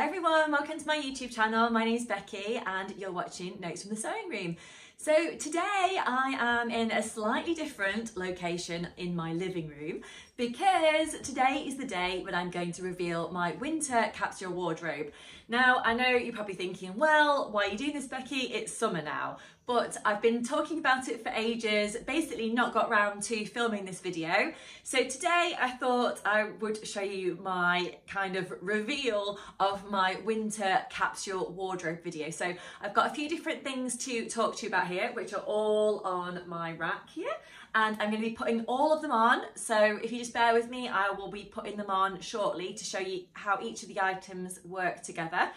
Hi everyone, welcome to my YouTube channel. My name's Becky and you're watching Notes from the Sewing Room. So today I am in a slightly different location in my living room because today is the day when I'm going to reveal my winter capsule wardrobe. Now I know you're probably thinking, well, why are you doing this, Becky? It's summer now. But I've been talking about it for ages, basically not got round to filming this video. So today I thought I would show you my kind of reveal of my winter capsule wardrobe video. So I've got a few different things to talk to you about here, which are all on my rack here. And I'm going to be putting all of them on. So if you just bear with me, I will be putting them on shortly to show you how each of the items work together.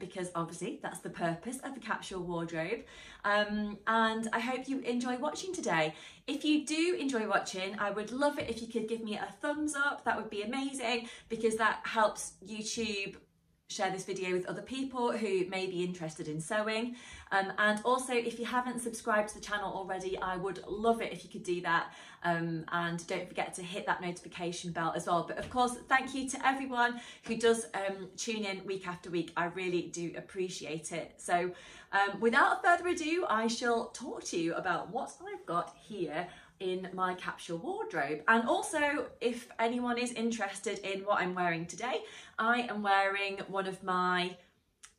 Because obviously that's the purpose of the capsule wardrobe. And I hope you enjoy watching today. If you do enjoy watching, I would love it if you could give me a thumbs up. That would be amazing because that helps YouTube share this video with other people who may be interested in sewing. And also, if you haven't subscribed to the channel already, I would love it if you could do that. And don't forget to hit that notification bell as well. But of course, thank you to everyone who does tune in week after week. I really do appreciate it. So without further ado, I shall talk to you about what I've got here in my capsule wardrobe. And also, if anyone is interested in what I'm wearing today, I am wearing one of my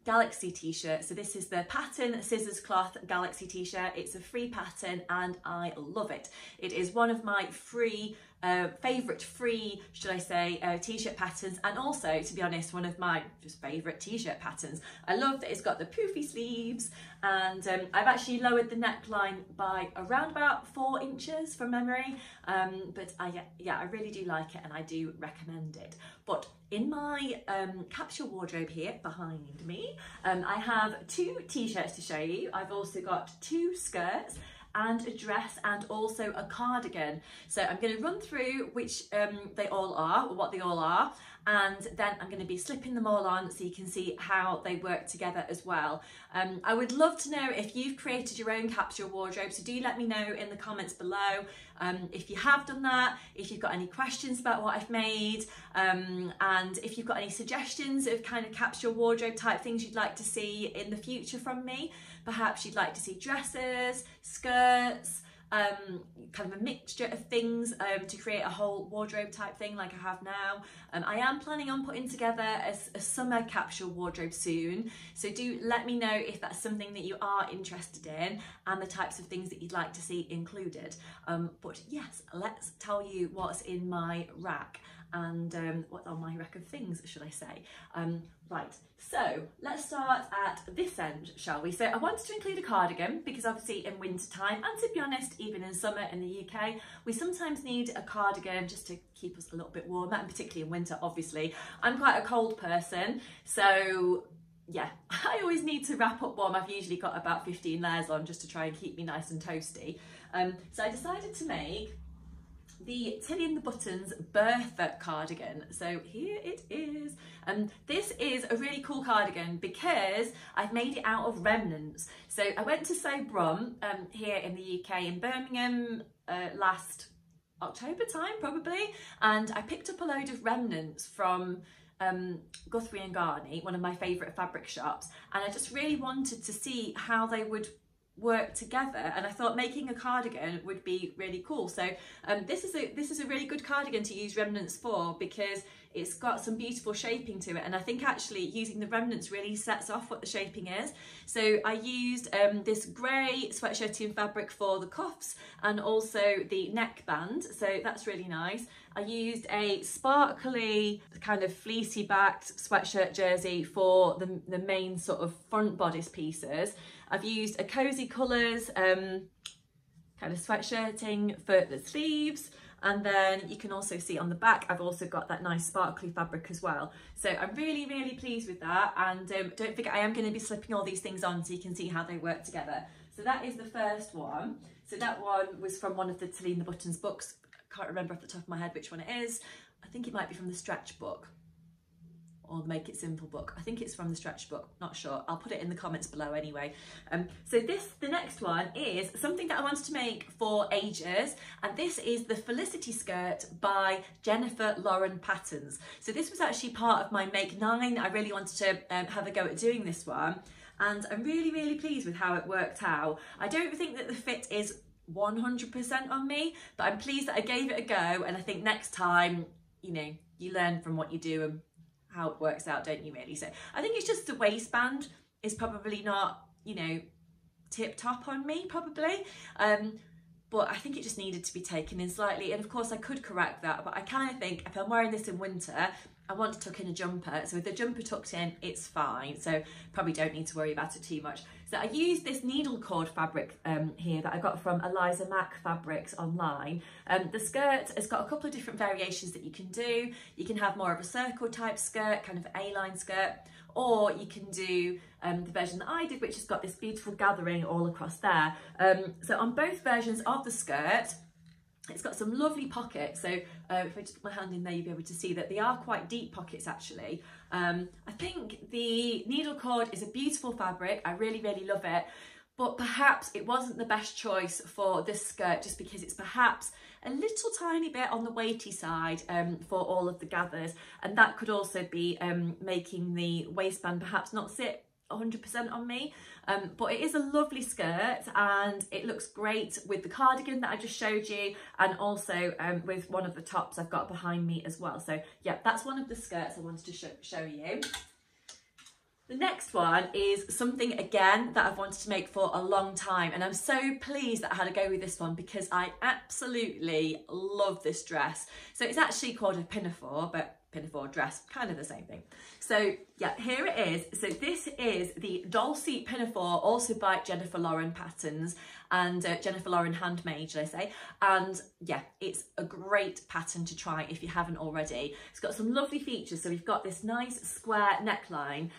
Galaxy t-shirts. So this is the Pattern Scissors Cloth Galaxy t-shirt. It's a free pattern and I love it. It is one of my free favourite free, should I say, t-shirt patterns, and also, to be honest, one of my just favourite t-shirt patterns. I love that it's got the poofy sleeves, and I've actually lowered the neckline by around about 4 inches from memory, but I really do like it and I do recommend it. But in my capsule wardrobe here behind me, I have two t-shirts to show you. I've also got two skirts and a dress and also a cardigan. So I'm going to run through which they all are, or what they all are, and then I'm going to be slipping them all on so you can see how they work together as well. I would love to know if you've created your own capsule wardrobe, so do let me know in the comments below if you have done that, if you've got any questions about what I've made, and if you've got any suggestions of kind of capsule wardrobe type things you'd like to see in the future from me. Perhaps you'd like to see dresses, skirts, kind of a mixture of things to create a whole wardrobe type thing like I have now. I am planning on putting together a summer capsule wardrobe soon, so do let me know if that's something that you are interested in and the types of things that you'd like to see included. But yes, let's tell you what's in my rack and what's on my rack of things, should I say. Right, so let's start at this end, shall we? So I wanted to include a cardigan because obviously in winter time, and to be honest, even in summer in the UK, we sometimes need a cardigan just to keep us a little bit warmer, and particularly in winter, obviously. I'm quite a cold person, so yeah, I always need to wrap up warm. I've usually got about 15 layers on just to try and keep me nice and toasty. So I decided to make the Tilly and the Buttons Bertha cardigan. So here it is. This is a really cool cardigan because I've made it out of remnants. So I went to Sobron here in the UK in Birmingham last October time probably, and I picked up a load of remnants from Guthrie and Ghani, one of my favourite fabric shops, and I just really wanted to see how they would work together, and I thought making a cardigan would be really cool. So this is a really good cardigan to use remnants for because it's got some beautiful shaping to it, and I think actually using the remnants really sets off what the shaping is. So I used this grey sweatshirting fabric for the cuffs and also the neckband, so that's really nice. I used a sparkly kind of fleecy backed sweatshirt jersey for the main sort of front bodice pieces. I've used a Cozy Colours kind of sweatshirting for the sleeves, and then you can also see on the back I've also got that nice sparkly fabric as well. So I'm really, really pleased with that, and don't forget I am going to be slipping all these things on so you can see how they work together. So that is the first one. So that one was from one of the Tilly and the Buttons books. I can't remember off the top of my head which one it is. I think it might be from the Stretch book. or the Make It Simple book. I think it's from the stretch book, not sure. I'll put it in the comments below anyway. So the next one is something that I wanted to make for ages, and this is the Felicity Skirt by Jennifer Lauren Patterns. So this was actually part of my Make 9. I really wanted to have a go at doing this one, and I'm really, really pleased with how it worked out. I don't think that the fit is 100% on me, but I'm pleased that I gave it a go, and I think next time, you know, you learn from what you do and how it works out, don't you really? So I think it's just the waistband is probably not, you know, tip top on me probably, but I think it just needed to be taken in slightly, and of course I could correct that, but I kind of think if I'm wearing this in winter, I want to tuck in a jumper, so with the jumper tucked in it's fine, so probably don't need to worry about it too much. So I used this needle cord fabric here that I got from Eliza Mac Fabrics online. The skirt has got a couple of different variations that you can do. You can have more of a circle type skirt, kind of A-line skirt, or you can do the version that I did, which has got this beautiful gathering all across there. So on both versions of the skirt, it's got some lovely pockets, so if I just put my hand in there, you'll be able to see that they are quite deep pockets actually. I think the needle cord is a beautiful fabric, I really, really love it, but perhaps it wasn't the best choice for this skirt just because it's perhaps a little tiny bit on the weighty side for all of the gathers, and that could also be making the waistband perhaps not sit 100% on me, but it is a lovely skirt and it looks great with the cardigan that I just showed you, and also with one of the tops I've got behind me as well. So yeah, that's one of the skirts I wanted to show you. The next one is something again that I've wanted to make for a long time, and I'm so pleased that I had a go with this one because I absolutely love this dress. So it's actually called a pinafore, but pinafore dress, kind of the same thing. So yeah, here it is. So this is the Dulcie Pinafore, also by Jennifer Lauren Patterns, and Jennifer Lauren Handmade, should I say. And yeah, it's a great pattern to try if you haven't already. It's got some lovely features. So we've got this nice square neckline.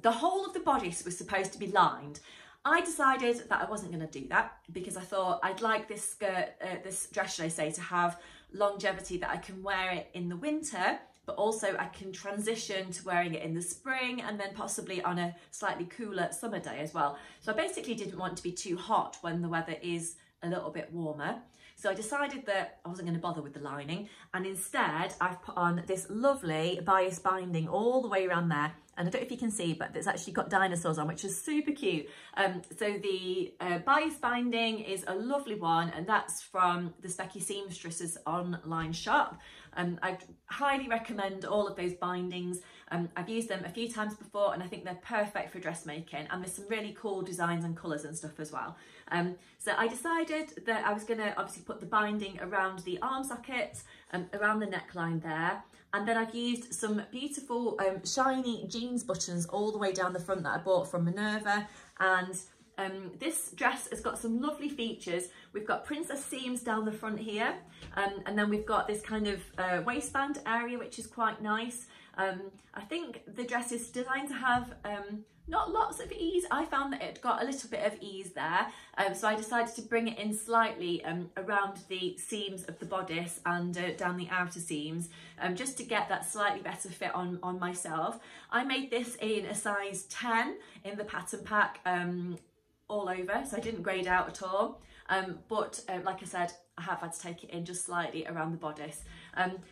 The whole of the bodice was supposed to be lined. I decided that I wasn't going to do that because I thought I'd like this skirt, this dress, should I say, to have longevity, that I can wear it in the winter, but also I can transition to wearing it in the spring and then possibly on a slightly cooler summer day as well. So I basically didn't want to be too hot when the weather is a little bit warmer. So I decided that I wasn't going to bother with the lining, and instead I've put on this lovely bias binding all the way around there. And I don't know if you can see, but it's actually got dinosaurs on, which is super cute. So the bias binding is a lovely one, and that's from the Specky Seamstresses online shop. I highly recommend all of those bindings. I've used them a few times before and I think they're perfect for dressmaking, and there's some really cool designs and colours and stuff as well. So I decided that I was going to obviously put the binding around the arm sockets, around the neckline there, and then I've used some beautiful shiny jeans buttons all the way down the front that I bought from Minerva. And this dress has got some lovely features. We've got princess seams down the front here, and then we've got this kind of waistband area which is quite nice. I think the dress is designed to have not lots of ease. I found that it got a little bit of ease there, so I decided to bring it in slightly around the seams of the bodice and down the outer seams, just to get that slightly better fit on myself. I made this in a size 10 in the pattern pack, all over, so I didn't grade out at all, but like I said, I have had to take it in just slightly around the bodice,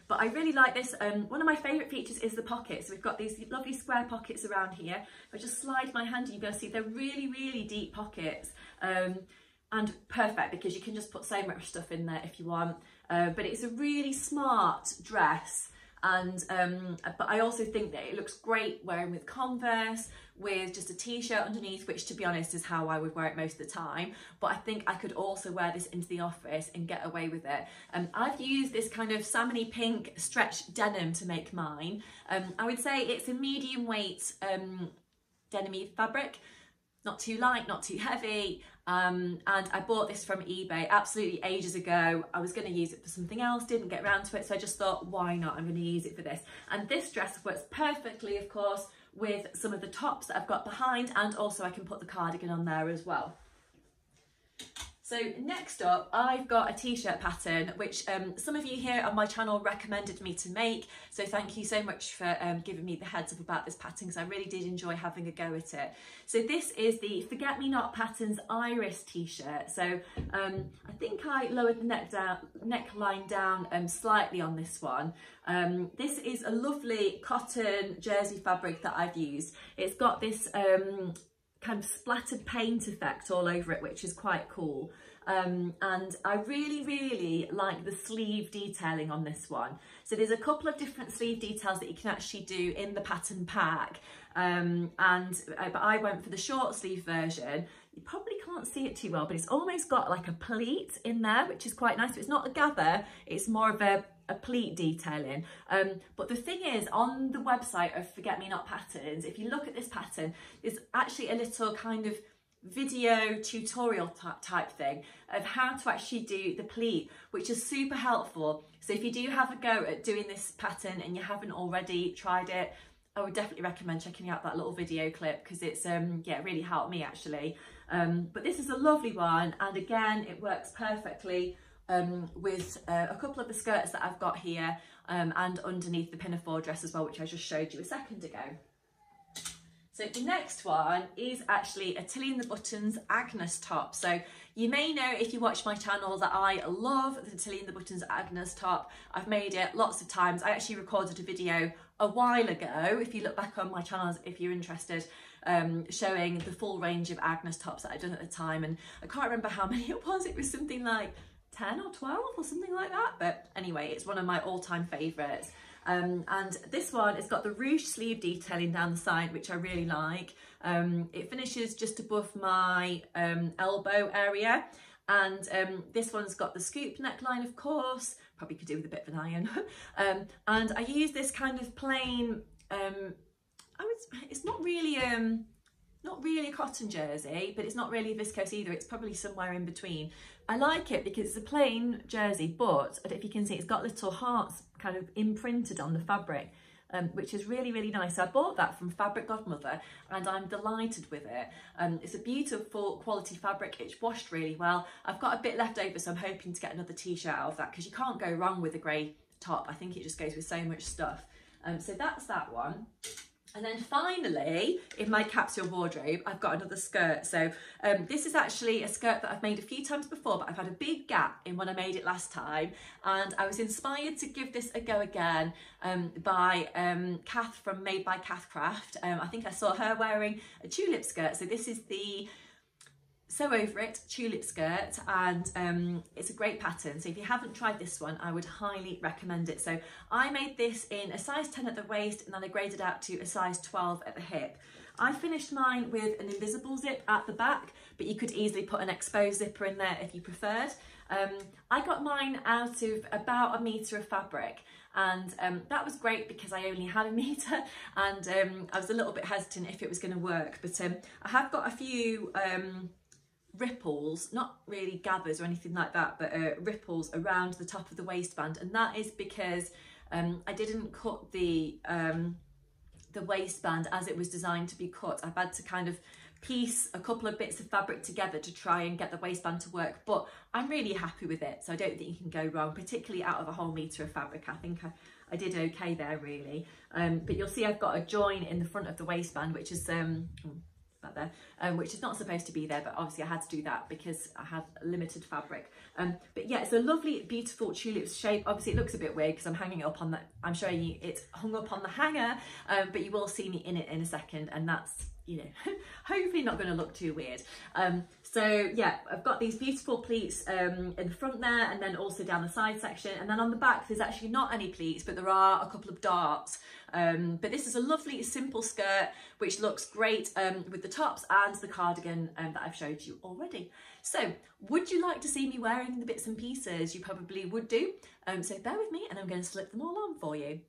but I really like this. One of my favourite features is the pockets. We've got these lovely square pockets around here. If I just slide my hand, you're going to see they're really, really deep pockets, and perfect because you can just put so much stuff in there if you want, but it's a really smart dress. And but I also think that it looks great wearing with Converse, with just a t-shirt underneath, which to be honest is how I would wear it most of the time, but I think I could also wear this into the office and get away with it. I've used this kind of salmony pink stretch denim to make mine. I would say it's a medium weight denim-y fabric, not too light, not too heavy. And I bought this from eBay absolutely ages ago. I was going to use it for something else, didn't get around to it, so I just thought, why not? I'm going to use it for this. And this dress works perfectly, of course, with some of the tops that I've got behind, and also I can put the cardigan on there as well. So next up, I've got a t-shirt pattern, which some of you here on my channel recommended me to make. So thank you so much for giving me the heads up about this pattern, because I really did enjoy having a go at it. So this is the Forget Me Not Patterns Iris t-shirt. So I think I lowered the neckline down slightly on this one. This is a lovely cotton jersey fabric that I've used. It's got this kind of splattered paint effect all over it, which is quite cool. And I really like the sleeve detailing on this one. So there's a couple of different sleeve details that you can actually do in the pattern pack, but I went for the short sleeve version. You probably can't see it too well, but it's almost got like a pleat in there, which is quite nice. So it's not a gather, it's more of a pleat detailing. But the thing is, on the website of Forget Me Not Patterns, if you look at this pattern, there's actually a little kind of video tutorial type thing of how to actually do the pleat, which is super helpful. So if you do have a go at doing this pattern and you haven't already tried it, I would definitely recommend checking out that little video clip, because it's yeah, really helped me actually. But this is a lovely one, and again it works perfectly with a couple of the skirts that I've got here, and underneath the pinafore dress as well, which I just showed you a second ago. So the next one is actually a Tilly and the Buttons Agnes top. So you may know, if you watch my channel, that I love the Tilly and the Buttons Agnes top. I've made it lots of times. I actually recorded a video a while ago, if you look back on my channels, if you're interested, showing the full range of Agnes tops that I've done at the time. And I can't remember how many it was. It was something like 10 or 12 or something like that. But anyway, it's one of my all-time favourites. And this one has got the ruched sleeve detailing down the side, which I really like. It finishes just above my elbow area, and this one's got the scoop neckline, of course, probably could do with a bit of an iron. And I use this kind of plain, it's not really a cotton jersey, but it's not really viscose either. It's probably somewhere in between. I like it because it's a plain jersey, but I don't know if you can see, it's got little hearts kind of imprinted on the fabric, which is really nice. So I bought that from Fabric Godmother, and I'm delighted with it. It's a beautiful quality fabric. It's washed really well. I've got a bit left over, so I'm hoping to get another t-shirt out of that, because you can't go wrong with a grey top. I think it just goes with so much stuff. So that's that one. And then finally, in my capsule wardrobe, I've got another skirt. So this is actually a skirt that I've made a few times before, but I've had a big gap in when I made it last time. And I was inspired to give this a go again by Kath from Made by Kathcraft. I think I saw her wearing a tulip skirt. So this is the Sew Over It tulip skirt, and it's a great pattern. So if you haven't tried this one, I would highly recommend it. So I made this in a size 10 at the waist, and then I graded out to a size 12 at the hip. I finished mine with an invisible zip at the back, but you could easily put an exposed zipper in there if you preferred. I got mine out of about a metre of fabric, and that was great because I only had a metre, and I was a little bit hesitant if it was going to work. But I have got a few ripples, not really gathers or anything like that, but ripples around the top of the waistband, and that is because I didn't cut the waistband as it was designed to be cut. I've had to kind of piece a couple of bits of fabric together to try and get the waistband to work, but I'm really happy with it, so I don't think you can go wrong, particularly out of a whole metre of fabric. I think I did okay there, really. But you'll see I've got a join in the front of the waistband, which is about there, which is not supposed to be there, but obviously I had to do that because I had limited fabric. But yeah, it's a lovely beautiful tulip shape. Obviously it looks a bit weird because I'm hanging it up on the, I'm showing you it's hung up on the hanger, but you will see me in it in a second, and that's, you know, hopefully not going to look too weird. So yeah, I've got these beautiful pleats in the front there, and then also down the side section, and then on the back there's actually not any pleats, but there are a couple of darts. But this is a lovely simple skirt which looks great with the tops and the cardigan that I've showed you already. So would you like to see me wearing the bits and pieces? You probably would do. So bear with me and I'm going to slip them all on for you.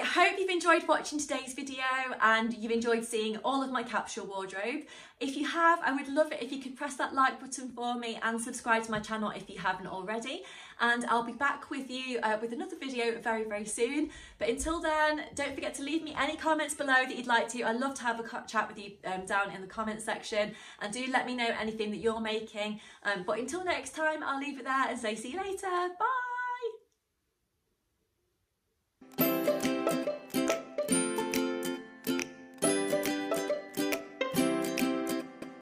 I hope you've enjoyed watching today's video and you've enjoyed seeing all of my capsule wardrobe. If you have, I would love it if you could press that like button for me and subscribe to my channel if you haven't already. And I'll be back with you with another video very, very soon. But until then, don't forget to leave me any comments below that you'd like to. I'd love to have a chat with you down in the comments section. And do let me know anything that you're making. But until next time, I'll leave it there and say see you later. Bye.